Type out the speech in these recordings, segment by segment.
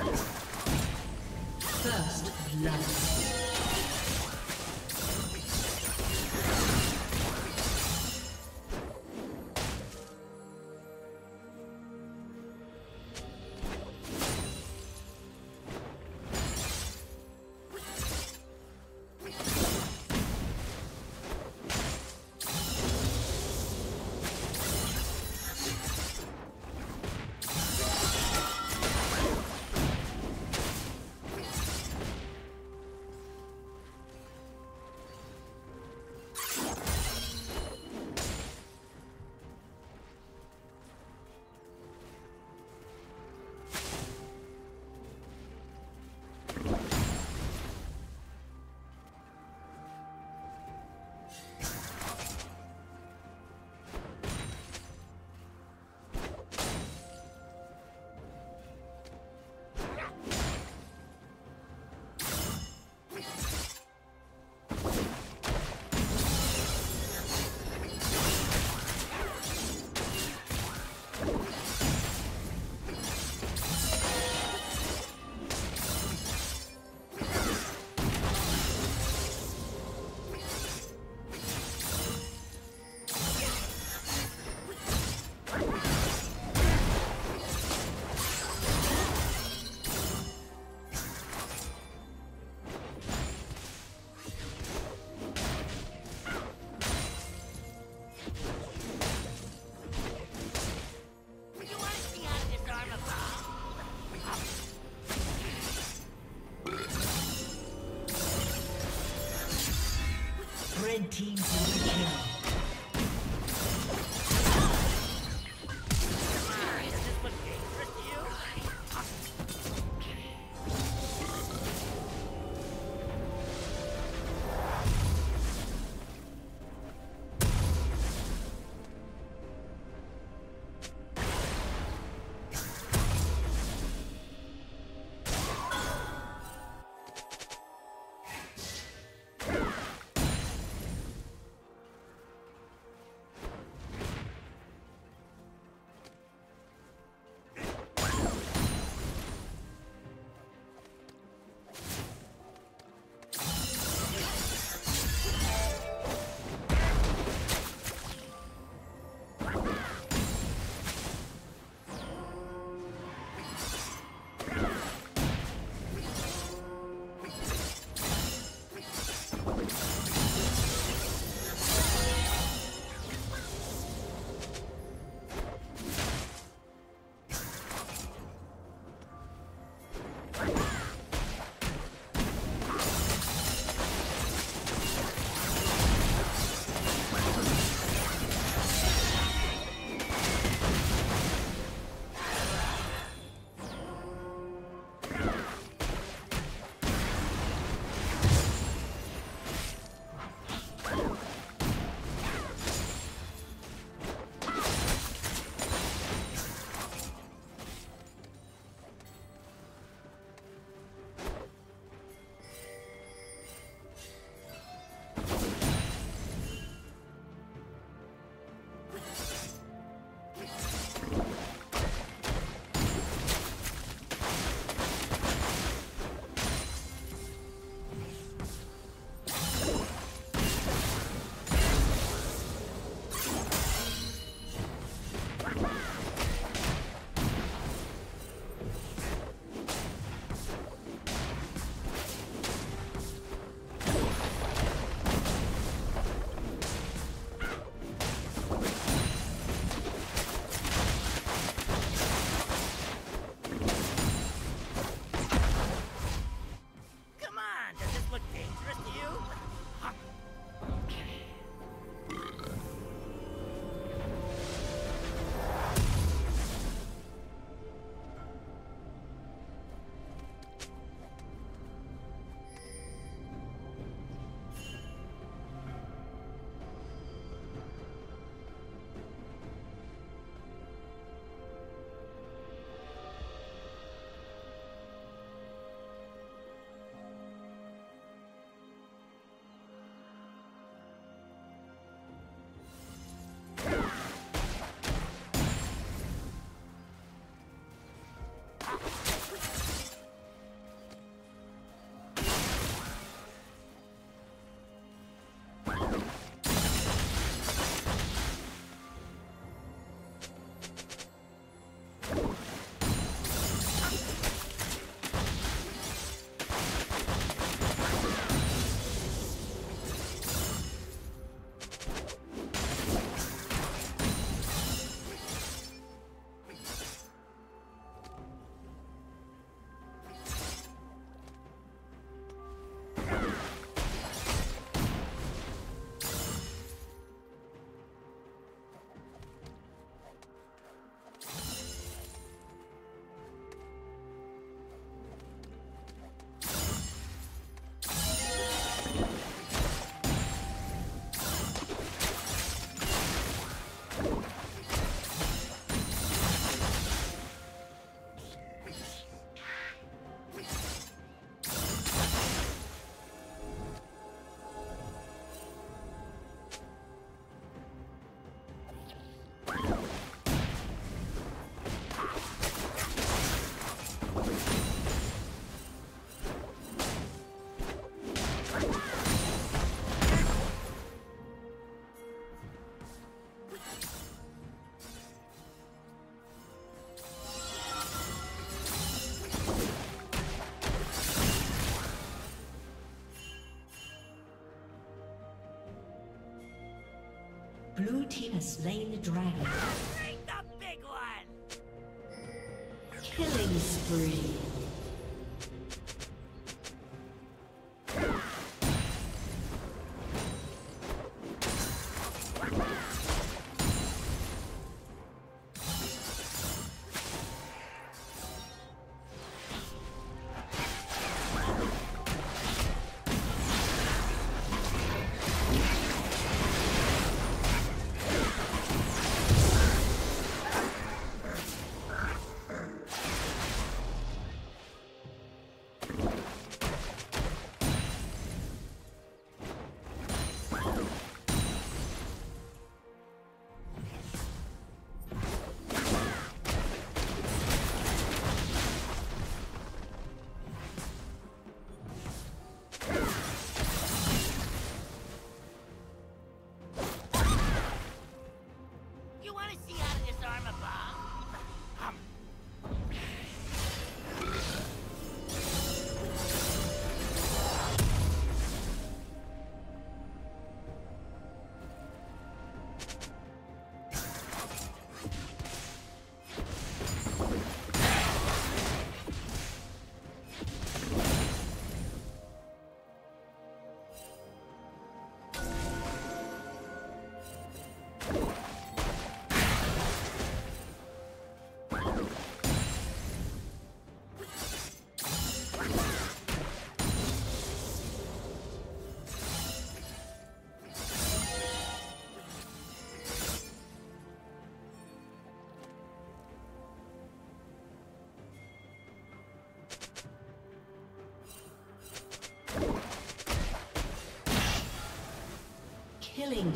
First love. blue team has slain the dragon. Take the big one! Killing spree. Killing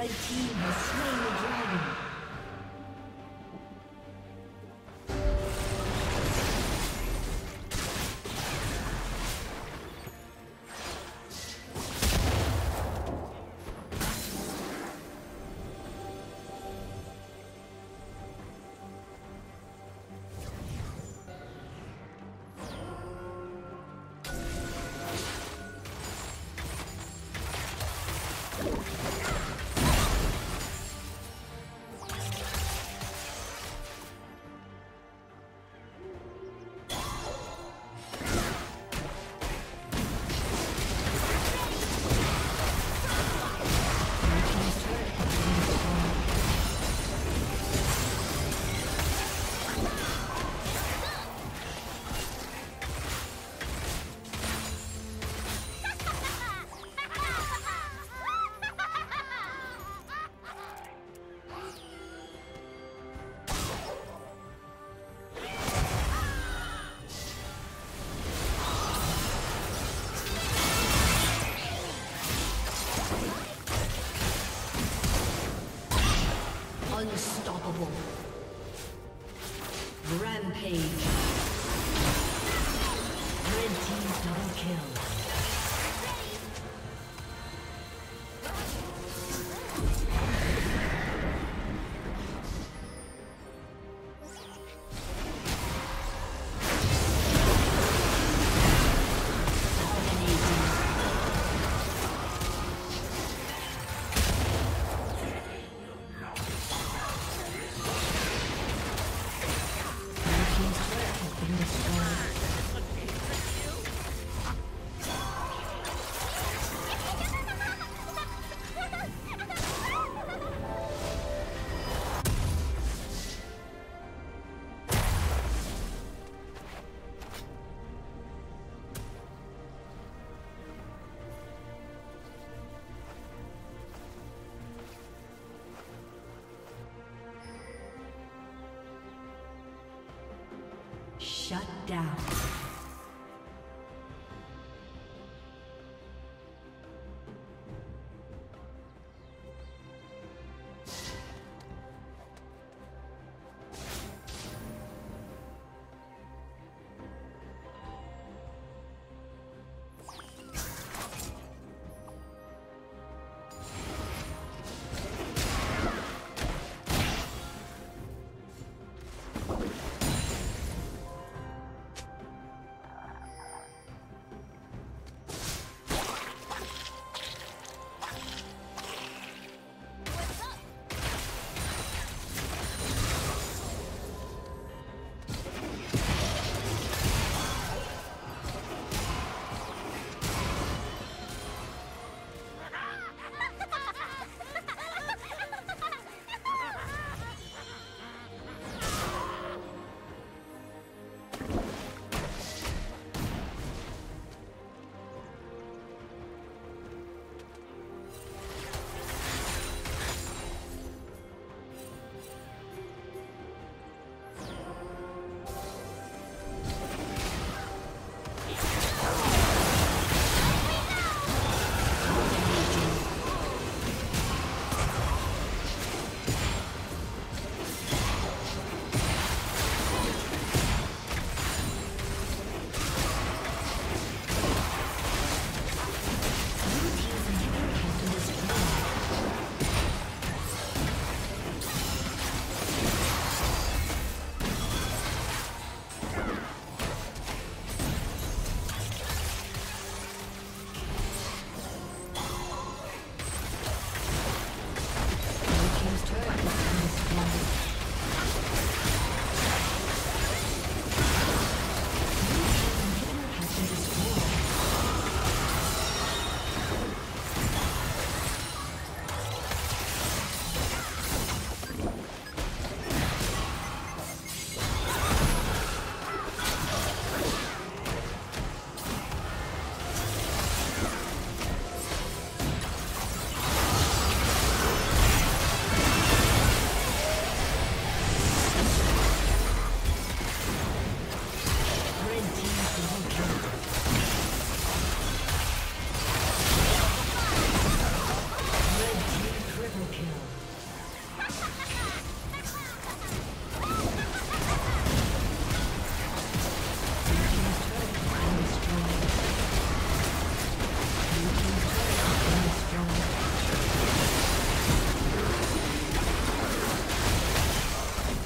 Red team has slain the dragon. Unstoppable. Rampage. Red team double kill. Shut down.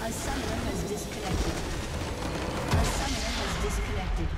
A summoner has disconnected.